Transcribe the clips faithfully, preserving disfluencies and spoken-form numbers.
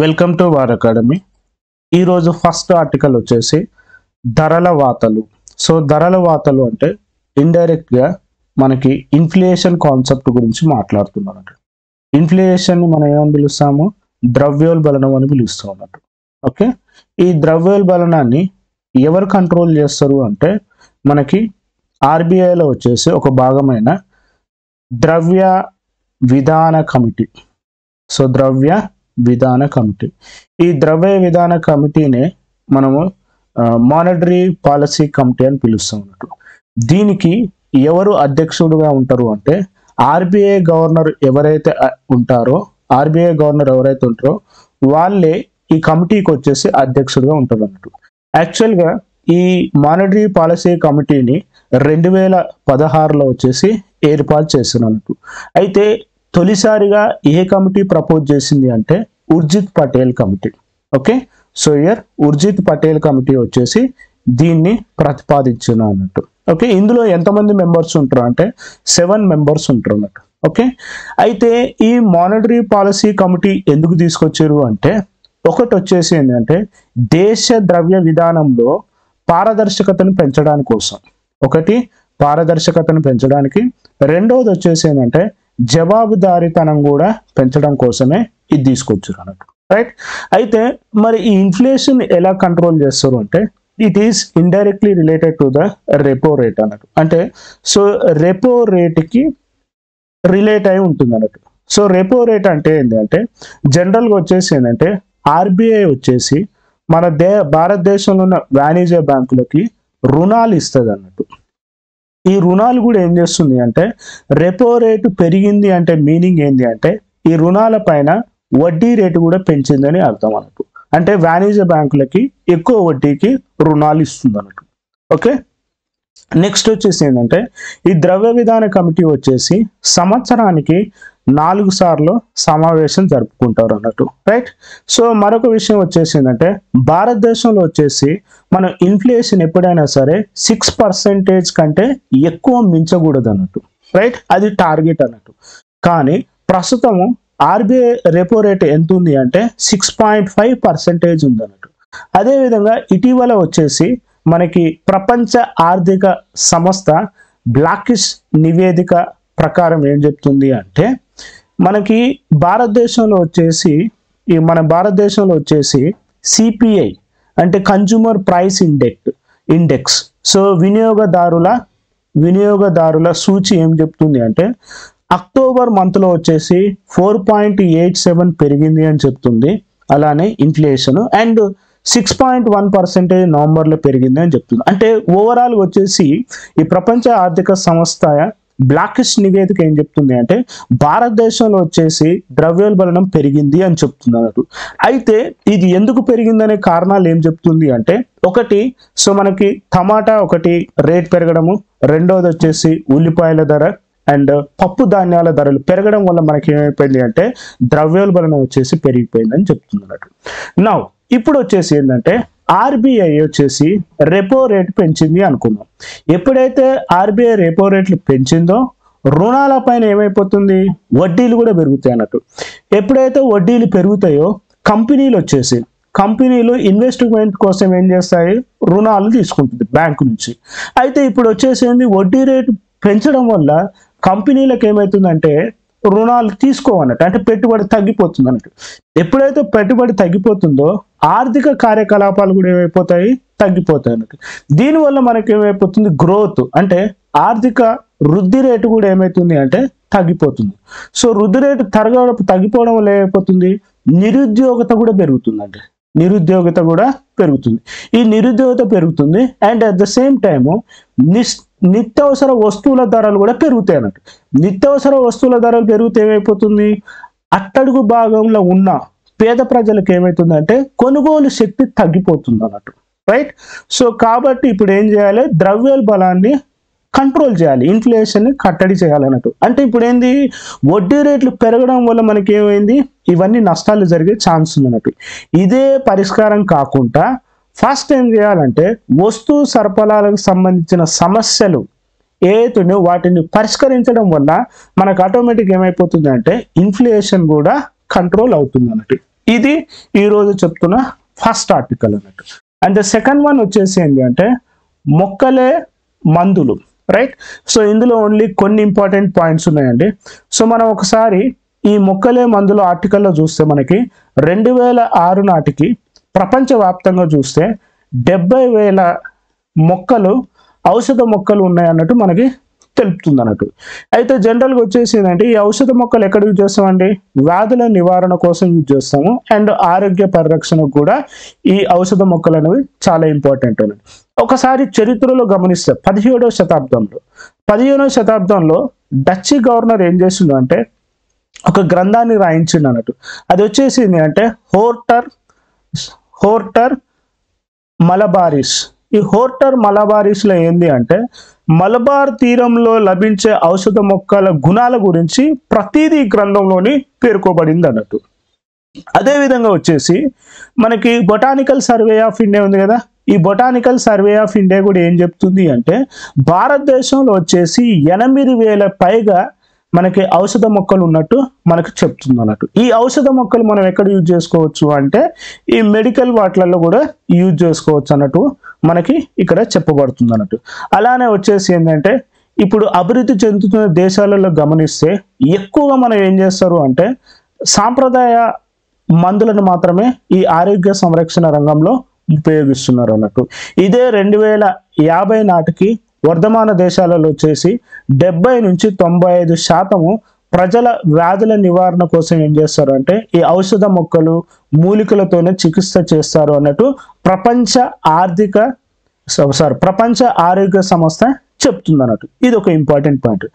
Welcome to war academy. ఈరోజు first article వచ్చేసి ధరల వాతలు. సో ధరల వాతలు అంటే ఇండైరెక్ట్గా మనకి ఇన్ఫ్లేషన్ కాన్సెప్ట్ గురించి మాట్లాడుతున్నారు. అంటే ఇన్ఫ్లేషన్ని మనం ఏమని పిలుస్తాము? ద్రవ్యోల్బణం అని పిలుస్తూ ఉన్నట్టు. ఓకే, ఈ ద్రవ్యోల్బణాన్ని ఎవరు కంట్రోల్ చేస్తారు అంటే మనకి ఆర్బీఐలో వచ్చేసి ఒక భాగమైన ద్రవ్య విధాన కమిటీ. సో ద్రవ్య విధాన కమిటీ, ఈ ద్రవ్య విధాన కమిటీనే మనము మానిటరీ పాలసీ కమిటీ అని పిలుస్తాం. దీనికి ఎవరు అధ్యక్షుడుగా ఉంటారు అంటే ఆర్బీఐ గవర్నర్ ఎవరైతే ఉంటారో ఆర్బీఐ గవర్నర్ ఎవరైతే ఉంటారో వాళ్ళే ఈ కమిటీకి వచ్చేసి అధ్యక్షుడుగా ఉంటారు అన్నట్టు. యాక్చువల్గా ఈ మానిటరీ పాలసీ కమిటీని రెండు వేల పదహారులో వచ్చేసి ఏర్పాటు చేస్తున్నట్టు. అయితే తొలిసారిగా ఏ కమిటీ ప్రపోజ్ చేసింది అంటే Urjit Patel committee. Okay, so year Urjit Patel committee వచ్చేసి దీన్ని ప్రతిపాదించిన అన్నట్టు. ఓకే, ఇందులో ఎంతమంది మెంబర్స్ ఉంటారు అంటే సెవెన్ మెంబర్స్ ఉంటారు అన్నట్టు. ఓకే, అయితే ఈ మానిటరీ పాలసీ కమిటీ ఎందుకు తీసుకొచ్చారు అంటే ఒకటి వచ్చేసి ఏంటంటే దేశ ద్రవ్య విధానంలో పారదర్శకతను పెంచడానికి కోసం, ఒకటి పారదర్శకతను పెంచడానికి, రెండవది వచ్చేసి ఏంటంటే జవాబుదారీతనం కూడా పెంచడం కోసమే ఇది తీసుకొచ్చారు అన్నట్టు. రైట్, అయితే మరి ఈ ఇన్ఫ్లేషన్ ఎలా కంట్రోల్ చేస్తారు అంటే it is indirectly related to the repo rate అన్నట్టు. అంటే సో రెపో రేట్కి రిలేట్ అయి ఉంటుంది అన్నట్టు. సో రెపో రేట్ అంటే ఏంటంటే జనరల్గా వచ్చేసి ఏంటంటే ఆర్బీఐ వచ్చేసి మన దే భారతదేశంలో ఉన్న వాణిజ్య బ్యాంకులకి రుణాలు ఇస్తుంది అన్నట్టు. ఈ రుణాలు కూడా ఏం చేస్తుంది అంటే రెపో రేటు పెరిగింది అంటే మీనింగ్ ఏంటి అంటే ఈ రుణాల పైన వడ్డీ రేటు కూడా పెంచిందని అర్థం అన్నట్టు. అంటే వాణిజ్య బ్యాంకులకి ఎక్కువ వడ్డీకి రుణాలు ఇస్తుంది అన్నట్టు. ఓకే, నెక్స్ట్ వచ్చేసి ఏంటంటే ఈ ద్రవ్య విధాన కమిటీ వచ్చేసి సంవత్సరానికి నాలుగు సార్లు సమావేశం జరుపుకుంటారు అన్నట్టు. రైట్, సో మరొక విషయం వచ్చేసి ఏంటంటే భారతదేశంలో వచ్చేసి మనం ఇన్ఫ్లేషన్ ఎప్పుడైనా సరే సిక్స్ పర్సెంటేజ్ కంటే ఎక్కువ మించకూడదు అన్నట్టు. రైట్, అది టార్గెట్ అన్నట్టు. కానీ ప్రస్తుతము ఆర్బీఐ రెపో రేట్ ఎంత ఉంది అంటే సిక్స్ పాయింట్ ఫైవ్ పర్సెంటేజ్ ఉంది అన్నట్టు. అదేవిధంగా ఇటీవల వచ్చేసి మనకి ప్రపంచ ఆర్థిక సంస్థ బ్లాకిష్ నివేదిక ప్రకారం ఏం చెప్తుంది అంటే మనకి భారతదేశంలో వచ్చేసి ఈ మన భారతదేశంలో వచ్చేసి సిపిఐ అంటే consumer price index index so వినియోగదారుల వినియోగదారుల సూచి ఏం చెప్తుంది అంటే అక్టోబర్ మంత్లో వచ్చేసి ఫోర్ పాయింట్ ఎయిట్ సెవెన్ పెరిగింది అని చెప్తుంది. అలానే inflation and six point one percentage నవంబర్లో పెరిగింది అని చెప్తుంది. అంటే ఓవరాల్గా వచ్చేసి ఈ ప్రపంచ ఆర్థిక సంస్థ బ్లాకిష్ నివేదిక ఏం చెప్తుంది అంటే భారతదేశంలో వచ్చేసి ద్రవ్యోల్బణం పెరిగింది అని చెప్తుంది అన్నట్టు. అయితే ఇది ఎందుకు పెరిగిందనే కారణాలు ఏం చెప్తుంది అంటే ఒకటి సో మనకి టమాటా ఒకటి రేట్ పెరగడము, రెండోది వచ్చేసి ఉల్లిపాయల ధర అండ్ పప్పు ధాన్యాల ధరలు పెరగడం వల్ల మనకి ఏమైపోయింది అంటే ద్రవ్యోల్బణం వచ్చేసి పెరిగిపోయింది అని చెప్తుంది అన్నట్టు. నౌ ఇప్పుడు వచ్చేసి ఏంటంటే ఆర్బీఐ వచ్చేసి రెపో రేట్ పెంచింది అనుకున్నాం. ఎప్పుడైతే ఆర్బీఐ రెపో రేట్లు పెంచిందో రుణాల పైన ఏమైపోతుంది, వడ్డీలు కూడా పెరుగుతాయి అన్నట్టు. ఎప్పుడైతే వడ్డీలు పెరుగుతాయో కంపెనీలు వచ్చేసి కంపెనీలు ఇన్వెస్ట్మెంట్ కోసం ఏం చేస్తాయి, రుణాలు తీసుకుంటుంది బ్యాంకు నుంచి. అయితే ఇప్పుడు వచ్చేసింది వడ్డీ రేటు పెంచడం వల్ల కంపెనీలకు ఏమవుతుందంటే రుణాలు తీసుకోవన్నట్టు, అంటే పెట్టుబడి తగ్గిపోతుంది అన్నట్టు. ఎప్పుడైతే పెట్టుబడి తగ్గిపోతుందో ఆర్థిక కార్యకలాపాలు కూడా ఏమైపోతాయి, తగ్గిపోతాయి అన్నట్టు. దీనివల్ల మనకి ఏమైపోతుంది గ్రోత్ అంటే ఆర్థిక వృద్ధి రేటు కూడా ఏమవుతుంది అంటే తగ్గిపోతుంది. సో వృద్ధి రేటు తరగ తగ్గిపోవడం వల్ల ఏమైపోతుంది నిరుద్యోగత కూడా పెరుగుతుందండి, నిరుద్యోగత కూడా పెరుగుతుంది. ఈ నిరుద్యోగత పెరుగుతుంది and at the same time నిస్ నిత్యావసర వస్తువుల ధరలు కూడా పెరుగుతాయి అన్నట్టు. నిత్యావసర వస్తువుల ధరలు పెరిగితే ఏమైపోతుంది అట్టడుగు భాగంలో ఉన్న పేద ప్రజలకు ఏమవుతుందంటే కొనుగోలు శక్తి తగ్గిపోతుంది అన్నట్టు. రైట్, సో కాబట్టి ఇప్పుడు ఏం చేయాలి, ద్రవ్యోల్బణాన్ని కంట్రోల్ చేయాలి, ఇన్ఫ్లేషన్ని కట్టడి చేయాలన్నట్టు. అంటే ఇప్పుడు ఏంది వడ్డీ రేట్లు పెరగడం వల్ల మనకి ఏమైంది ఇవన్నీ నష్టాలు జరిగే ఛాన్స్ ఉంది అన్నట్టు. ఇదే పరిష్కారం కాకుండా ఫస్ట్ ఏం చేయాలంటే వస్తు సరఫరాలకు సంబంధించిన సమస్యలు ఏతున్నాయో వాటిని పరిష్కరించడం వల్ల మనకు ఆటోమేటిక్ ఏమైపోతుంది అంటే ఇన్ఫ్లేషన్ కూడా కంట్రోల్ అవుతుంది అన్నట్టు. ఇది ఈ రోజు చెప్తున్న ఫస్ట్ ఆర్టికల్ అన్నట్టు. అండ్ ద సెకండ్ వన్ వచ్చేసి ఏంటి అంటే మొక్కలే మందులు, రైట్? సో ఇందులో ఓన్లీ కొన్ని ఇంపార్టెంట్ పాయింట్స్ ఉన్నాయండి. సో మనం ఒకసారి ఈ మొక్కలే మందులు ఆర్టికల్లో చూస్తే మనకి రెండు వేల ఆరు నాటికి ప్రపంచవ్యాప్తంగా చూస్తే డెబ్బై వేల మొక్కలు ఔషధ మొక్కలు ఉన్నాయి అన్నట్టు మనకి తెలుపుతుంది అన్నట్టు. అయితే జనరల్గా వచ్చేసి ఏంటంటే ఈ ఔషధ మొక్కలు ఎక్కడ యూజ్ చేస్తామండి? వ్యాధుల నివారణ కోసం యూజ్ చేస్తాము, అండ్ ఆరోగ్య పరిరక్షణకు కూడా ఈ ఔషధ మొక్కలు అనేవి చాలా ఇంపార్టెంట్ అన్నది. ఒకసారి చరిత్రలో గమనిస్తే పదిహేడవ శతాబ్దంలో పదిహేనవ శతాబ్దంలో డచ్చి గవర్నర్ ఏం చేసిందంటే ఒక గ్రంథాన్ని రాయించింది అన్నట్టు. అది వచ్చేసి అంటే హోర్టర్ హోర్టర్ మలబారిస్. ఈ హోర్టర్ మలబారిస్లో ఏంది అంటే మలబార్ తీరంలో లభించే ఔషధ మొక్కల గుణాల గురించి ప్రతిదీ గ్రంథంలోని పేర్కోబడింది అన్నట్టు. అదేవిధంగా వచ్చేసి మనకి బొటానికల్ సర్వే ఆఫ్ ఇండియా ఉంది కదా, ఈ బొటానికల్ సర్వే ఆఫ్ ఇండియా కూడా ఏం చెప్తుంది అంటే భారతదేశంలో వచ్చేసి ఎనిమిది వేల పైగా మనకి ఔషధ మొక్కలు ఉన్నట్టు మనకు చెప్తుంది అన్నట్టు. ఈ ఔషధ మొక్కలు మనం ఎక్కడ యూజ్ చేసుకోవచ్చు అంటే ఈ మెడికల్ వాటిలలో కూడా యూజ్ చేసుకోవచ్చు అన్నట్టు మనకి ఇక్కడ చెప్పబడుతుంది అన్నట్టు. అలానే వచ్చేసి ఏంటంటే ఇప్పుడు అభివృద్ధి చెందుతున్న దేశాలలో గమనిస్తే ఎక్కువగా మనం ఏం చేస్తారు అంటే సాంప్రదాయ మందులను మాత్రమే ఈ ఆరోగ్య సంరక్షణ రంగంలో ఉపయోగిస్తున్నారు అన్నట్టు. ఇదే రెండు వేల యాభై నాటికి వర్ధమాన దేశాలలో వచ్చేసి డెబ్బై నుంచి తొంభై ఐదు శాతము ప్రజల వ్యాధుల నివారణ కోసం ఏం చేస్తారు అంటే ఈ ఔషధ మొక్కలు మూలికలతోనే చికిత్స చేస్తారు అన్నట్టు ప్రపంచ ఆర్థిక సారీ ప్రపంచ ఆరోగ్య సంస్థ చెప్తుంది అన్నట్టు. ఇది ఒక ఇంపార్టెంట్ పాయింట్.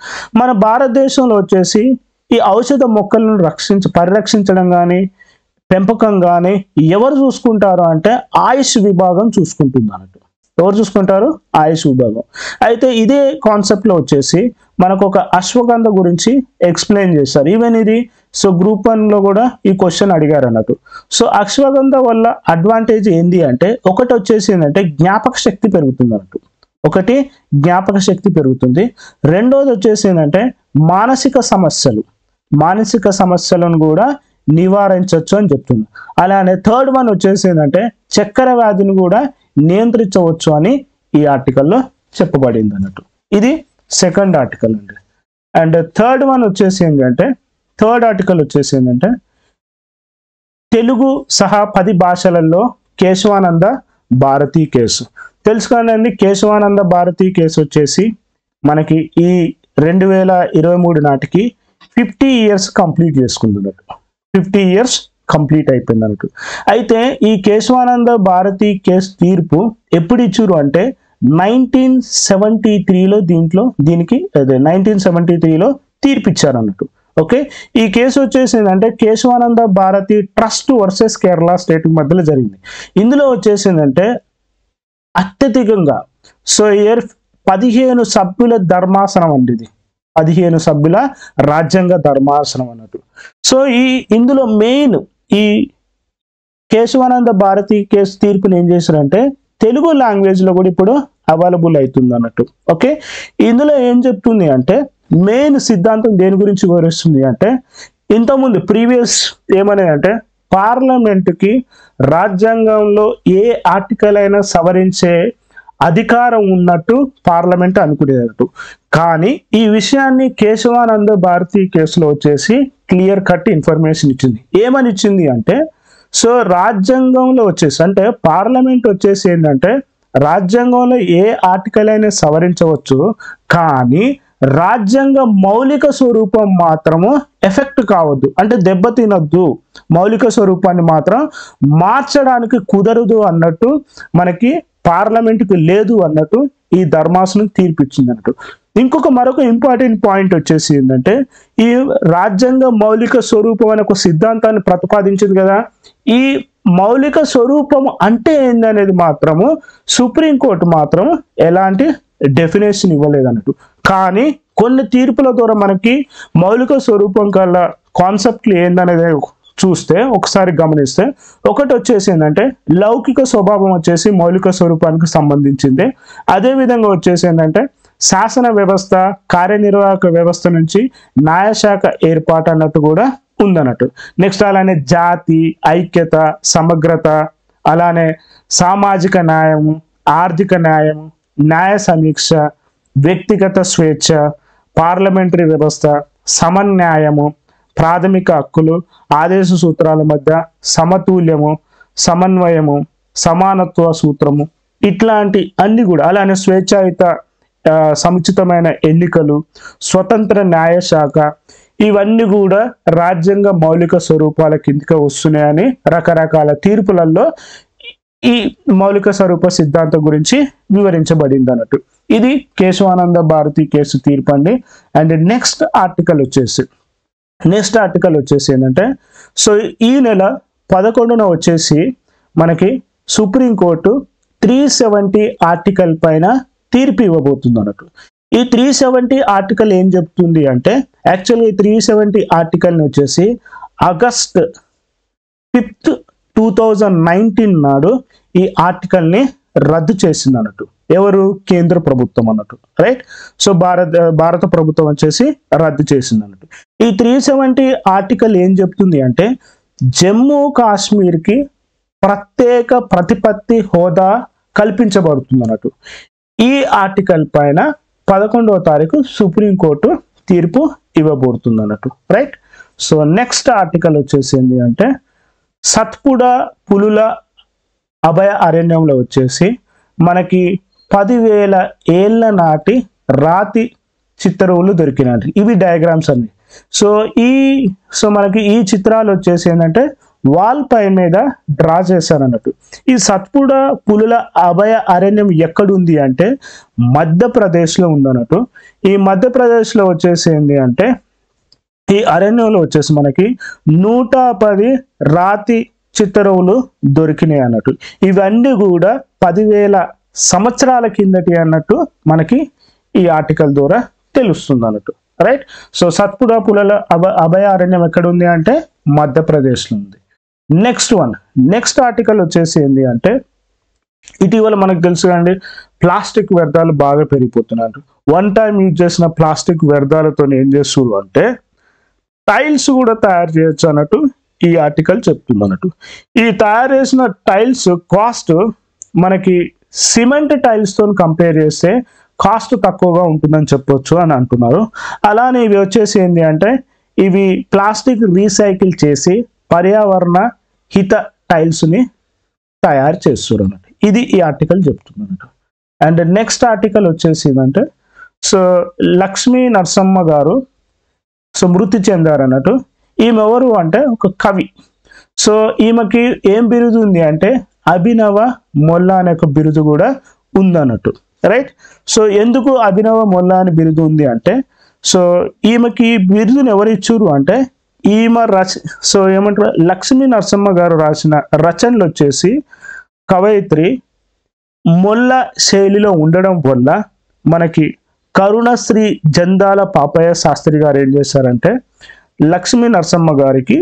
మన భారతదేశంలో వచ్చేసి ఈ ఔషధ మొక్కలను రక్షించ పరిరక్షించడం కానీ పెంపకం కానీ ఎవరు చూసుకుంటారు అంటే ఆయుష్ విభాగం చూసుకుంటుంది అన్నట్టు. ఎవరు చూసుకుంటారు? ఆయుష్ విభాగం. అయితే ఇదే కాన్సెప్ట్లో వచ్చేసి మనకు ఒక అశ్వగంధ గురించి ఎక్స్ప్లెయిన్ చేస్తారు. ఈవెన్ ఇది సో గ్రూప్ వన్లో కూడా ఈ క్వశ్చన్ అడిగారు అన్నట్టు. సో అశ్వగంధ వల్ల అడ్వాంటేజ్ ఏంది అంటే ఒకటి వచ్చేసి ఏంటంటే జ్ఞాపక శక్తి పెరుగుతుంది అన్నట్టు. ఒకటి జ్ఞాపక శక్తి పెరుగుతుంది. రెండోది వచ్చేసి ఏంటంటే మానసిక సమస్యలు మానసిక సమస్యలను కూడా నివారించవచ్చు అని చెప్తుంది. అలానే థర్డ్ వన్ వచ్చేసి ఏంటంటే చక్కెర వ్యాధిని కూడా నియంత్రించవచ్చు అని ఈ ఆర్టికల్లో చెప్పబడింది అన్నట్టు. ఇది సెకండ్ ఆర్టికల్ అండి. అండ్ థర్డ్ వన్ వచ్చేసి ఏంటంటే థర్డ్ ఆర్టికల్ వచ్చేసి ఏంటంటే తెలుగు సహా పది భాషలలో కేశవానంద భారతి కేసు తెలుసు కానండి. కేశవానంద భారతి కేసు వచ్చేసి మనకి ఈ రెండు వేల ఇరవై మూడు నాటికి ఫిఫ్టీ ఇయర్స్ కంప్లీట్ చేసుకుంది అన్నట్టు. ఫిఫ్టీ ఇయర్స్ కంప్లీట్ అయిపోయింది అన్నట్టు. అయితే ఈ కేశవానంద భారతి కేసు తీర్పు ఎప్పుడు ఇచ్చారు అంటే నైన్టీన్ సెవెంటీ త్రీలో దీంట్లో దీనికి అదే నైన్టీన్ సెవెంటీ త్రీలో తీర్పు ఇచ్చారు అన్నట్టు. ఓకే, ఈ కేసు వచ్చేసి ఏంటంటే Kesavananda Bharati trust versus Kerala state మధ్యలో జరిగింది. ఇందులో వచ్చేసి ఏంటంటే అత్యధికంగా సో ఇయర్ పదిహేను సభ్యుల ధర్మాసనం అండి. ఇది పదిహేను సభ్యుల రాజ్యాంగ ధర్మాసనం అన్నట్టు. సో ఈ ఇందులో మెయిన్ ఈ కేశవానంద భారతి కేసు తీర్పుని ఏం చేశారంటే తెలుగు లాంగ్వేజ్లో కూడా ఇప్పుడు అవైలబుల్ అవుతుంది అన్నట్టు. ఓకే, ఇందులో ఏం చెప్తుంది అంటే మెయిన్ సిద్ధాంతం దేని గురించి వివరిస్తుంది అంటే ఇంతకుముందు ప్రీవియస్ ఏమనేదంటే పార్లమెంటుకి రాజ్యాంగంలో ఏ ఆర్టికల్ అయినా సవరించే అధికారం ఉన్నట్టు పార్లమెంట్ అనుకునేటట్టు. కానీ ఈ విషయాన్ని కేశవానంద భారతి కేసులో వచ్చేసి క్లియర్ కట్ ఇన్ఫర్మేషన్ ఇచ్చింది. ఏమని ఇచ్చింది అంటే సో రాజ్యాంగంలో వచ్చేసి అంటే పార్లమెంట్ వచ్చేసి ఏంటంటే రాజ్యాంగంలో ఏ ఆర్టికల్ అయినా సవరించవచ్చు, కానీ రాజ్యాంగ మౌలిక స్వరూపం మాత్రము ఎఫెక్ట్ కావద్దు, అంటే దెబ్బతినద్దు, మౌలిక స్వరూపాన్ని మాత్రం మార్చడానికి కుదరదు అన్నట్టు మనకి పార్లమెంటుకు లేదు అన్నట్టు ఈ ధర్మాసనం తీర్పిచ్చింది అన్నట్టు. ఇంకొక మరొక ఇంపార్టెంట్ పాయింట్ వచ్చేసి ఏంటంటే ఈ రాజ్యాంగ మౌలిక స్వరూపం అనే ఒక సిద్ధాంతాన్ని ప్రతిపాదించింది కదా, ఈ మౌలిక స్వరూపం అంటే ఏందనేది మాత్రము సుప్రీంకోర్టు మాత్రం ఎలాంటి డెఫినేషన్ ఇవ్వలేదు అన్నట్టు. కానీ కొన్ని తీర్పుల ద్వారా మనకి మౌలిక స్వరూపం కల్లా కాన్సెప్ట్లు ఏందనేది చూస్తే ఒకసారి గమనిస్తే ఒకటి వచ్చేసి ఏంటంటే లౌకిక స్వభావం వచ్చేసి మౌలిక స్వరూపానికి సంబంధించింది. అదేవిధంగా వచ్చేసి ఏంటంటే శాసన వ్యవస్థ కార్యనిర్వాహక వ్యవస్థ నుంచి న్యాయశాఖ ఏర్పాటు అన్నట్టు కూడా ఉందన్నట్టు. నెక్స్ట్ అలానే జాతి ఐక్యత, సమగ్రత, అలానే సామాజిక న్యాయము, ఆర్థిక న్యాయము, న్యాయ సమీక్ష, వ్యక్తిగత స్వేచ్ఛ, పార్లమెంటరీ వ్యవస్థ, సమన్యాయము, ప్రాథమిక హక్కులు, ఆదేశ సూత్రాల మధ్య సమతుల్యము, సమన్వయము, సమానత్వ సూత్రము, ఇట్లాంటి అన్ని కూడా, అలానే స్వేచ్ఛాయుత సముచితమైన ఎన్నికలు, స్వతంత్ర న్యాయశాఖ, ఇవన్నీ కూడా రాజ్యాంగ మౌలిక స్వరూపాల కిందకి వస్తున్నాయని రకరకాల తీర్పులలో ఈ మౌలిక స్వరూప సిద్ధాంతం గురించి వివరించబడింది అన్నట్టు. ఇది కేశవానంద భారతి కేసు తీర్పు అండి. అండ్ నెక్స్ట్ ఆర్టికల్ వచ్చేసి నెక్స్ట్ ఆర్టికల్ వచ్చేసి ఏంటంటే, సో ఈ నెల పదకొండున వచ్చేసి మనకి సుప్రీంకోర్టు త్రీ సెవెంటీ ఆర్టికల్ పైన తీర్పు ఇవ్వబోతుంది అన్నట్టు. ఈ త్రీ సెవెంటీ ఆర్టికల్ ఏం చెప్తుంది అంటే, యాక్చువల్గా ఈ త్రీ సెవెంటీ ఆర్టికల్ని వచ్చేసి August fifth two thousand nineteen నాడు ఈ ఆర్టికల్ని రద్దు చేసింది అన్నట్టు. ఎవరు? కేంద్ర ప్రభుత్వం అన్నట్టు, రైట్. సో భారత భారత ప్రభుత్వం వచ్చేసి రద్దు చేసింది అన్నట్టు. ఈ త్రీ సెవెంటీ ఆర్టికల్ ఏం చెప్తుంది అంటే, జమ్మూ కాశ్మీర్కి ప్రత్యేక ప్రతిపత్తి హోదా కల్పించబడుతుంది అన్నట్టు. ఈ ఆర్టికల్ పైన పదకొండవ తారీఖు సుప్రీంకోర్టు తీర్పు ఇవ్వబోతుంది అన్నట్టు, రైట్. సో నెక్స్ట్ ఆర్టికల్ వచ్చేసింది అంటే, సత్పుడా పులుల అభయఅరణ్యంలో వచ్చేసి మనకి పదివేల ఏళ్ళ నాటి రాతి చిత్తరువులు దొరికినట్టు. ఇవి డయాగ్రామ్స్ అన్ని. సో ఈ సో మనకి ఈ చిత్రాలు వచ్చేసి ఏంటంటే వాల్ పై మీద డ్రా చేశారు అన్నట్టు. ఈ సత్పుడా పులుల అభయ అరణ్యం ఎక్కడుంది అంటే మధ్యప్రదేశ్లో ఉందన్నట్టు. ఈ మధ్యప్రదేశ్లో వచ్చేసి ఏంటి అంటే, ఈ అరణ్యంలో వచ్చేసి మనకి నూట పది రాతి చిత్తరువులు దొరికినాయి అన్నట్టు. ఇవన్నీ కూడా పదివేల సంవత్సరాల కిందటి అన్నట్టు మనకి ఈ ఆర్టికల్ ద్వారా తెలుస్తుంది అన్నట్టు, రైట్. సో సత్పుడా పులుల అభ అభయారణ్యం ఎక్కడుంది అంటే మధ్యప్రదేశ్లో ఉంది. నెక్స్ట్ వన్ నెక్స్ట్ ఆర్టికల్ వచ్చేసి ఏంటి అంటే, ఇటీవల మనకు తెలుసు కదండి ప్లాస్టిక్ వ్యర్థాలు బాగా పెరిగిపోతున్నాయి. వన్ టైం యూజ్ చేసిన ప్లాస్టిక్ వ్యర్థాలతో ఏం చేస్తున్నారు అంటే టైల్స్ కూడా తయారు చేయొచ్చు అన్నట్టు ఈ ఆర్టికల్ చెప్తుంది అన్నట్టు. ఈ తయారు చేసిన టైల్స్ కాస్ట్ మనకి సిమెంట్ టైల్స్తో కంపేర్ చేస్తే కాస్ట్ తక్కువగా ఉంటుందని చెప్పొచ్చు అని అంటున్నారు. అలానే ఇవి వచ్చేసి ఏంటి అంటే, ఇవి ప్లాస్టిక్ రీసైకిల్ చేసి పర్యావరణ హిత టైల్స్ని తయారు చేస్తారు అన్నట్టు. ఇది ఈ ఆర్టికల్ చెప్తుంది అన్నట్టు. అండ్ నెక్స్ట్ ఆర్టికల్ వచ్చేసి ఏంటంటే, సో లక్ష్మీ నరసమ్మ గారు సో మృతి చెందారు అన్నట్టు. ఈమె ఎవరు అంటే ఒక కవి. సో ఈమెకి ఏం బిరుదు ఉంది అంటే అభినవ మొల్ల అనే ఒక బిరుదు కూడా ఉందన్నట్టు, రైట్. సో ఎందుకు అభినవ మొల్ల అని బిరుదు ఉంది అంటే, సో ఈమెకి బిరుదును ఎవరు ఇచ్చారు అంటే ఈమె రచ సో ఏమంటారు లక్ష్మీ నరసమ్మ గారు రాసిన రచనలు వచ్చేసి కవయిత్రి మొల్ల శైలిలో ఉండడం వల్ల మనకి కరుణశ్రీ జందాల పాపయ్య శాస్త్రి గారు ఏం చేశారంటే లక్ష్మీ నరసమ్మ గారికి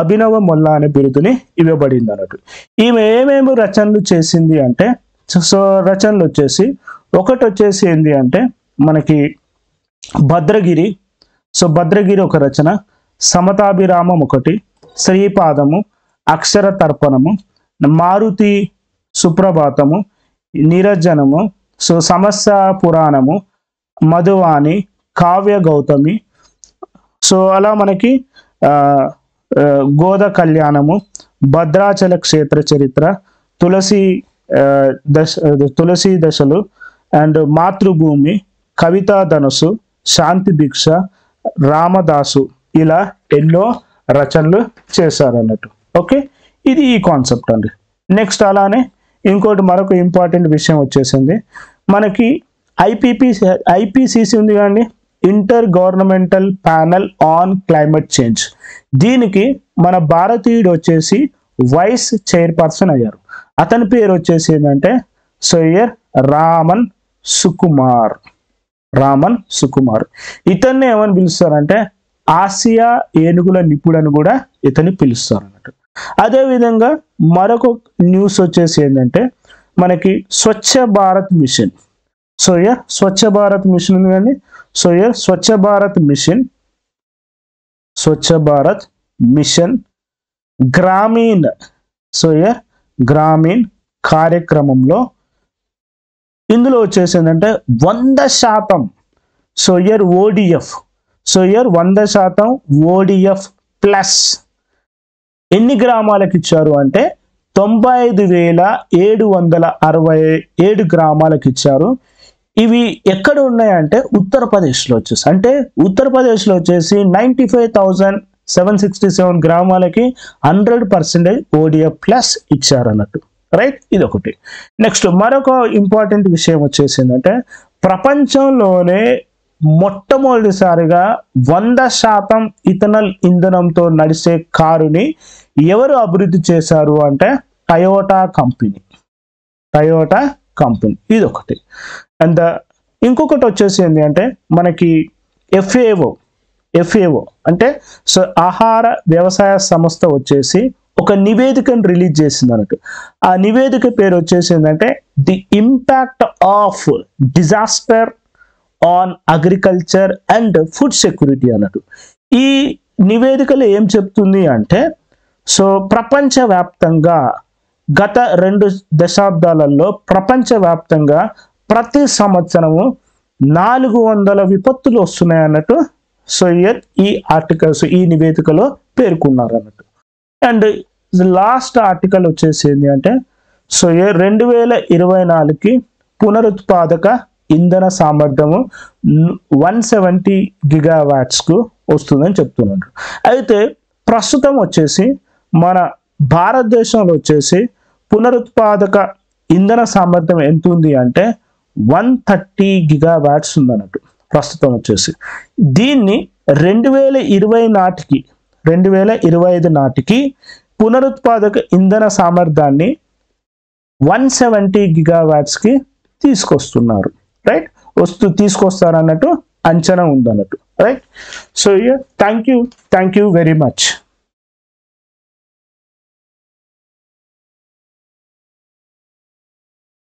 అభినవ మొల్ల అనే బిరుదుని ఇవ్వబడింది అన్నట్టు. ఈమె ఏమేమి రచనలు చేసింది అంటే, సో రచనలు వచ్చేసి ఒకటి వచ్చేసి ఏంటి అంటే మనకి భద్రగిరి. సో భద్రగిరి ఒక రచన, సమతాభిరామం ఒకటి, శ్రీపాదము, అక్షర తర్పణము, మారుతి సుప్రభాతము, నిరజనము, సో సమస్య పురాణము, మధువాణి, కావ్య గౌతమి, సో అలా మనకి గోద కళ్యాణము, భద్రాచల క్షేత్ర చరిత్ర, తులసి దశ తులసి దశలు అండ్ మాతృభూమి, కవితా ధనుసు, శాంతి భిక్ష, రామదాసు, ఇలా ఎన్నో రచనలు చేశారు అన్నట్టు. ఓకే, ఇది ఈ కాన్సెప్ట్ అండి. నెక్స్ట్ అలానే ఇంకోటి మరొక ఇంపార్టెంట్ విషయం వచ్చేసింది మనకి ఐపీపీ ఐపీసీసీ ఉంది కానీ intergovernmental panel on climate change, దీనికి మన భారతీయుడు వచ్చేసి వైస్ చైర్పర్సన్ అయ్యారు. అతని పేరు వచ్చేసి ఏంటంటే సోయర్ రామన్ సుకుమార్ రామన్ సుకుమార్ ఇతన్ని ఏమని పిలుస్తారంటే ఆసియా ఏనుగుల నిపుణుడని కూడా ఇతన్ని పిలుస్తారు అన్నట్టు. అదేవిధంగా మరొక న్యూస్ వచ్చేసి ఏంటంటే మనకి Swachh Bharat mission. So year Swachh Bharat mission ఉంది కానీ so year Swachh Bharat mission Swachh Bharat Mission Gramin. So here Gramin Karyakramamlo indulo vachesindante one hundred percent. So here O D F. So here one hundred percent O D F plus enni gramalaki icharu ante తొంభై ఐదు వేల ఏడు వందల అరవై ఏడు గ్రామాలకు ఇచ్చారు. ఇవి ఎక్కడ ఉన్నాయి అంటే ఉత్తరప్రదేశ్ లో వచ్చేసి అంటే ఉత్తరప్రదేశ్ లో వచ్చేసి తొంభై ఐదు వేల ఏడు వందల అరవై ఏడు గ్రామాలకి వంద శాతం O D F ప్లస్ ఇచ్చారు అన్నట్టు. రైట్, ఇది ఒకటి. నెక్స్ట్ మరొక ఇంపార్టెంట్ విషయం వచ్చేసి ఏంటంటే ప్రపంచంలోనే మొట్టమొదటిసారిగా వంద శాతం ఇథనాల్ ఇంధనంతో నడిచే కారుని ఎవరు అభివృద్ధి చేశారు అంటే టయోటా కంపెనీ. టయోటా కంపెనీ ఇది ఒకటి. అండ్ ఇంకొకటి వచ్చేసి ఏంటి అంటే మనకి ఎఫ్ఏఓ ఎఫ్ఏఓ అంటే సో ఆహార వ్యవసాయ సంస్థ వచ్చేసి ఒక నివేదికను రిలీజ్ చేసింది అన్నట్టు. ఆ నివేదిక పేరు వచ్చేసి ఏంటంటే the impact of disaster on agriculture and food security అన్నట్టు. ఈ నివేదికలో ఏం చెప్తుంది అంటే సో ప్రపంచవ్యాప్తంగా గత రెండు దశాబ్దాలలో ప్రపంచవ్యాప్తంగా ప్రతి సంవత్సరము నాలుగు వందల విపత్తులు వస్తున్నాయి అన్నట్టు. సో ఇయర్ ఈ ఆర్టికల్స్ ఈ నివేదికలో పేర్కొన్నారు అన్నట్టు. అండ్ లాస్ట్ ఆర్టికల్ వచ్చేసి ఏంటి అంటే సో ఇయర్ రెండు వేల ఇరవై నాలుగుకి పునరుత్పాదక ఇంధన సామర్థ్యము వన్ సెవెంటీ గిగావాట్స్కు వస్తుందని చెప్తున్నారు. అయితే ప్రస్తుతం వచ్చేసి మన భారతదేశంలో వచ్చేసి పునరుత్పాదక ఇంధన సామర్థ్యం ఎంత ఉంది అంటే వన్ థర్టీ గిగా వ్యాట్స్ ఉందన్నట్టు ప్రస్తుతం వచ్చేసి. దీన్ని రెండు వేల ఇరవై నాటికి రెండు వేల ఇరవై ఐదు నాటికి పునరుత్పాదక ఇంధన సామర్థ్యాన్ని వన్ సెవెంటీ గిగా వ్యాట్స్కి తీసుకొస్తున్నారు. రైట్, వస్తూ తీసుకొస్తారు అన్నట్టు అంచనా ఉందన్నట్టు. Right, so thank you thank you very much.